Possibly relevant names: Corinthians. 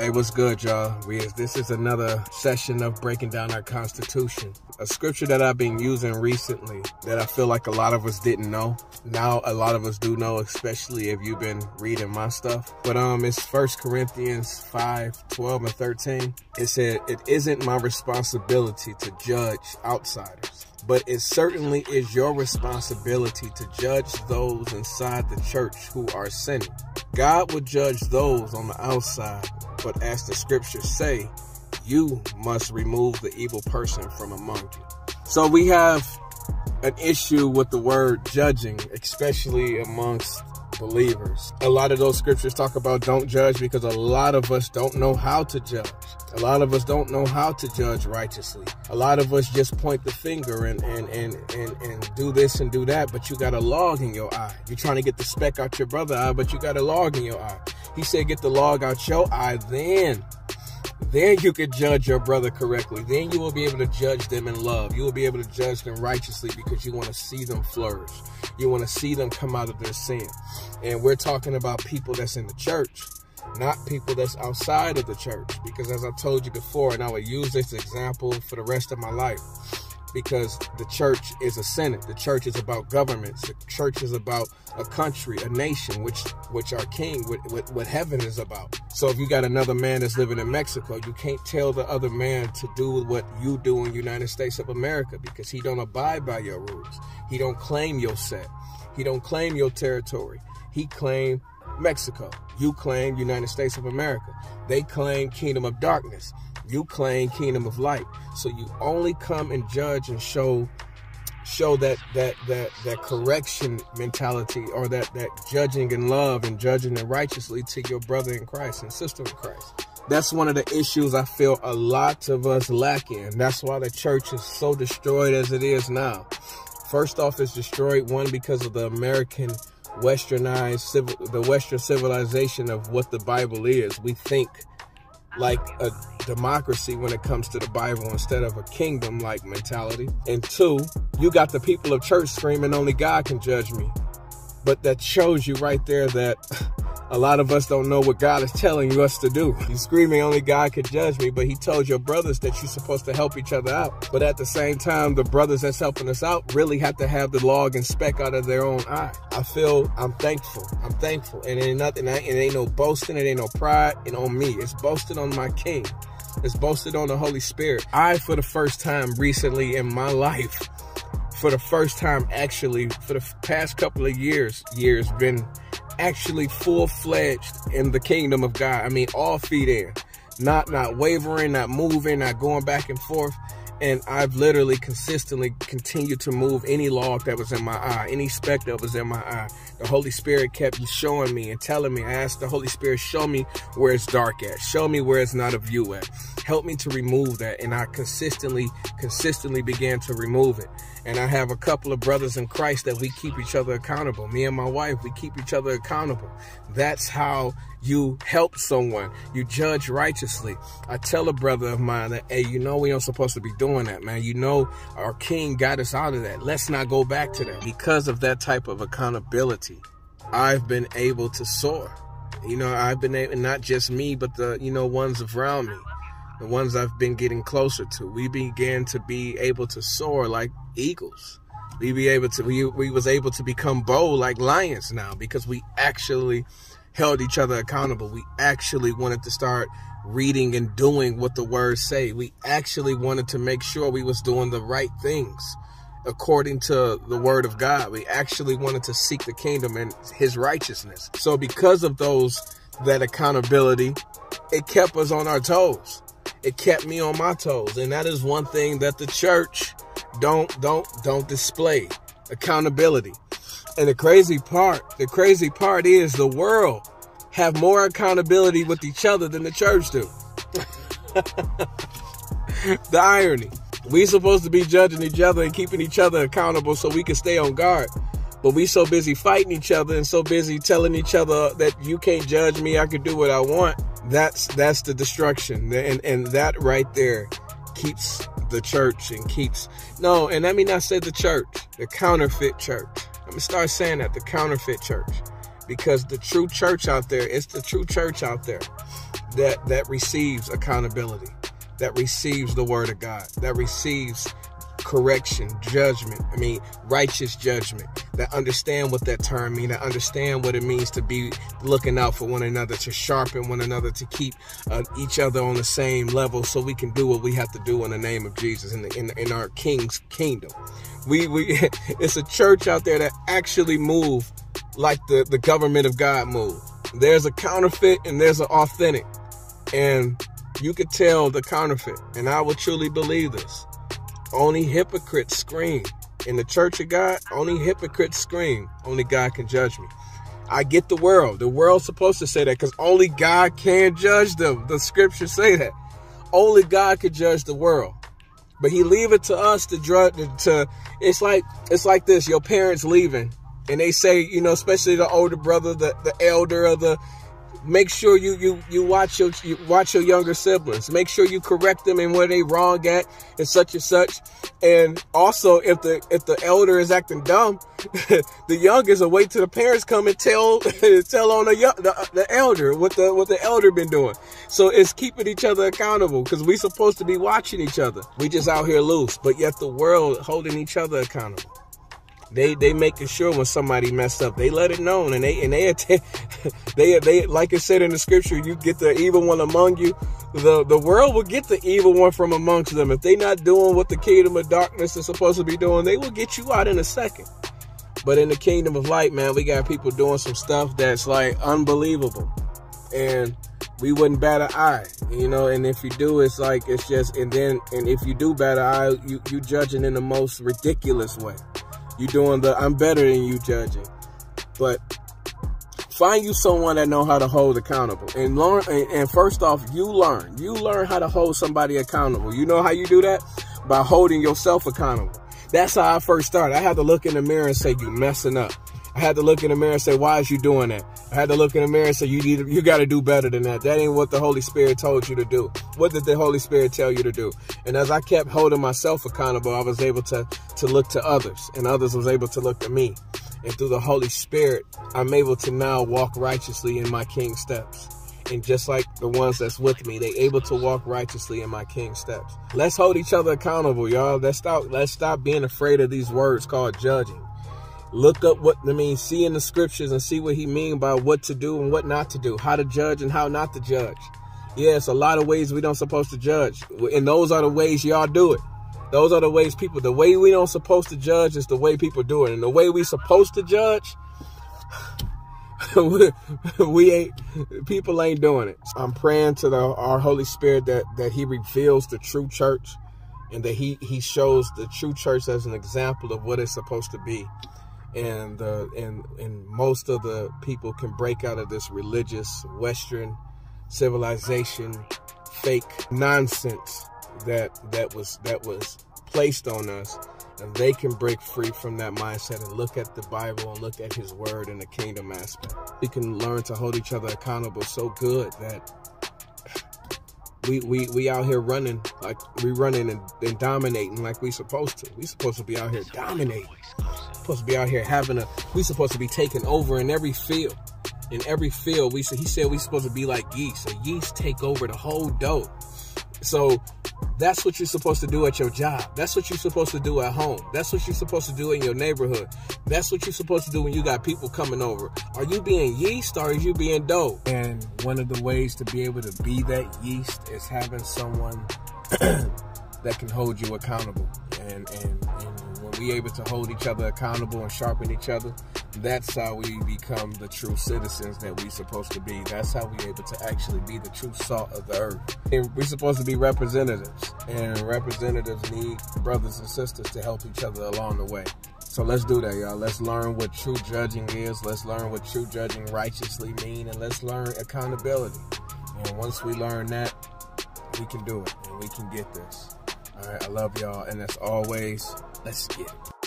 Hey, what's good, y'all? This is another session of breaking down our Constitution. A scripture that I've been using recently that I feel like a lot of us didn't know. Now a lot of us do know, especially if you've been reading my stuff. But it's 1 Corinthians 5:12-13. It said, "It isn't my responsibility to judge outsiders, but it certainly is your responsibility to judge those inside the church who are sinning. God will judge those on the outside, but as the scriptures say, you must remove the evil person from among you." So we have an issue with the word judging, especially amongst believers. A lot of those scriptures talk about don't judge because a lot of us don't know how to judge. A lot of us don't know how to judge righteously. A lot of us just point the finger and do this and do that, but you got a log in your eye. You're trying to get the speck out your brother's eye, but you got a log in your eye. He said, get the log out your eye, then you could judge your brother correctly. Then you will be able to judge them in love. You will be able to judge them righteously because you want to see them flourish. You want to see them come out of their sin. And we're talking about people that's in the church, not people that's outside of the church. Because as I told you before, and I would use this example for the rest of my life, because the church is a senate. The church is about governments. The church is about a country, a nation, which our king, what heaven is about. So if you got another man that's living in Mexico, you can't tell the other man to do what you do in the United States of America because he don't abide by your rules. He don't claim your set. He don't claim your territory. He claimed Mexico. You claim United States of America. They claim kingdom of darkness. You claim kingdom of light. So you only come and judge and show that correction mentality, or that judging in love and judging in righteously to your brother in Christ and sister in Christ. That's one of the issues I feel a lot of us lack in. That's why the church is so destroyed as it is now. First off, it's destroyed, one, because of the American Western civilization of what the Bible is. We think like a democracy when it comes to the Bible instead of a kingdom-like mentality. And two, you got the people of church screaming, only God can judge me. But that shows you right there that a lot of us don't know what God is telling us to do. You're screaming, only God can judge me, but he told your brothers that you're supposed to help each other out. But at the same time, the brothers that's helping us out really have to have the log and speck out of their own eye. I'm thankful. I'm thankful. And it ain't no boasting. It ain't no pride and on me. It's boasting on my King. It's boasted on the Holy Spirit. I, for the first time recently in my life, for the first time actually, for the past couple of years been actually full-fledged in the kingdom of God. I mean, all feet in, not wavering, not moving, not going back and forth. And I've literally consistently continued to move any log that was in my eye, any speck that was in my eye. The Holy Spirit kept showing me and telling me. I asked the Holy Spirit, show me where it's dark at. Show me where it's not of you at. Help me to remove that. And I consistently began to remove it. And I have a couple of brothers in Christ that we keep each other accountable. Me and my wife, we keep each other accountable. That's how you help someone. You judge righteously. I tell a brother of mine that, hey, you know we aren't supposed to be doing that, man. You know our King got us out of that. Let's not go back to that. Because of that type of accountability, I've been able to soar. You know, I've been able, not just me, but the, you know, ones around me, the ones I've been getting closer to. We began to be able to soar like eagles. We was able to become bold like lions now because we actually held each other accountable. We actually wanted to start reading and doing what the words say. We actually wanted to make sure we was doing the right things according to the word of God. We actually wanted to seek the kingdom and his righteousness. So because of that accountability, it kept us on our toes. It kept me on my toes. And that is one thing that the church don't display: accountability. And the crazy part is the world have more accountability with each other than the church do. The irony. We supposed to be judging each other and keeping each other accountable so we can stay on guard. But we so busy fighting each other and so busy telling each other that you can't judge me, I can do what I want. That's the destruction. And that right there keeps the church and keeps... No, and let me not say the church. The counterfeit church. I'm going to start saying that. The counterfeit church. Because the true church out there, it's the true church out there. that receives accountability, that receives the word of God, that receives correction, judgment, righteous judgment, that understand what that term means, that understand what it means to be looking out for one another, to sharpen one another, to keep each other on the same level so we can do what we have to do in the name of Jesus, in our King's kingdom. It's a church out there that actually move like the government of God move. There's a counterfeit and there's an authentic, and you could tell the counterfeit, and I would truly believe this. Only hypocrites scream. In the church of God, only hypocrites scream, only God can judge me. I get the world. The world's supposed to say that because only God can judge them. The scriptures say that. Only God could judge the world. But he leave it to us to judge. It's like this, your parents leaving. And they say, especially the older brother, the elder of the, make sure you watch your younger siblings. Make sure you correct them in where they wrong at and such and such. And also, if the elder is acting dumb, the youngest will wait till the parents come and tell on the elder what the elder been doing. So it's keeping each other accountable because we supposed to be watching each other. We just out here loose, but yet the world holding each other accountable. They making sure when somebody messed up, they let it known, and they like it said in the scripture, you get the evil one among you. The world will get the evil one from amongst them. If they not doing what the kingdom of darkness is supposed to be doing, they will get you out in a second. But in the kingdom of light, man, we got people doing some stuff that's like unbelievable, and we wouldn't bat an eye, and if you do, it's like, it's just, and if you do bat an eye, you judging in the most ridiculous way. You doing the I'm better than you judging. But find you someone that know how to hold accountable, and learn. And first off, you learn how to hold somebody accountable. You know how you do that? By holding yourself accountable. That's how I first started. I had to look in the mirror and say, you messing up. I had to look in the mirror and say, why is you doing that? I had to look in the mirror and say, you got to do better than that. That ain't what the Holy Spirit told you to do. What did the Holy Spirit tell you to do? And as I kept holding myself accountable, I was able to look to others, and others was able to look to me. And through the Holy Spirit, I'm able to now walk righteously in my King's steps. And just like the ones that's with me, they able to walk righteously in my King's steps. Let's hold each other accountable, y'all. Let's stop being afraid of these words called judging. Look up what I mean, see in the scriptures and see what he mean by what to do and what not to do, how to judge and how not to judge. Yeah, it's a lot of ways we don't supposed to judge. And those are the ways y'all do it. Those are the ways people, the way we don't supposed to judge is the way people do it. And the way we supposed to judge, people ain't doing it. I'm praying to our Holy Spirit that he reveals the true church, and that he shows the true church as an example of what it's supposed to be. And most of the people can break out of this religious Western civilization fake nonsense that was placed on us, and they can break free from that mindset and look at the Bible and look at his word and the kingdom aspect. We can learn to hold each other accountable so good that we out here running like we running and dominating like we supposed to. We supposed to be out here dominating. Supposed to be out here having we supposed to be taking over in every field. In every field, he said we supposed to be like yeast. So yeast take over the whole dough. So that's what you're supposed to do at your job. That's what you're supposed to do at home. That's what you're supposed to do in your neighborhood. That's what you're supposed to do when you got people coming over. Are you being yeast or are you being dough? And one of the ways to be able to be that yeast is having someone that can hold you accountable. And when we able to hold each other accountable and sharpen each other, that's how we become the true citizens that we supposed to be. That's how we able to actually be the true salt of the earth. And we're supposed to be representatives, and representatives need brothers and sisters to help each other along the way. So let's do that, y'all. Let's learn what true judging is. Let's learn what true judging righteously mean, and let's learn accountability. And once we learn that, we can do it, and we can get this. All right, I love y'all, and as always, let's get it.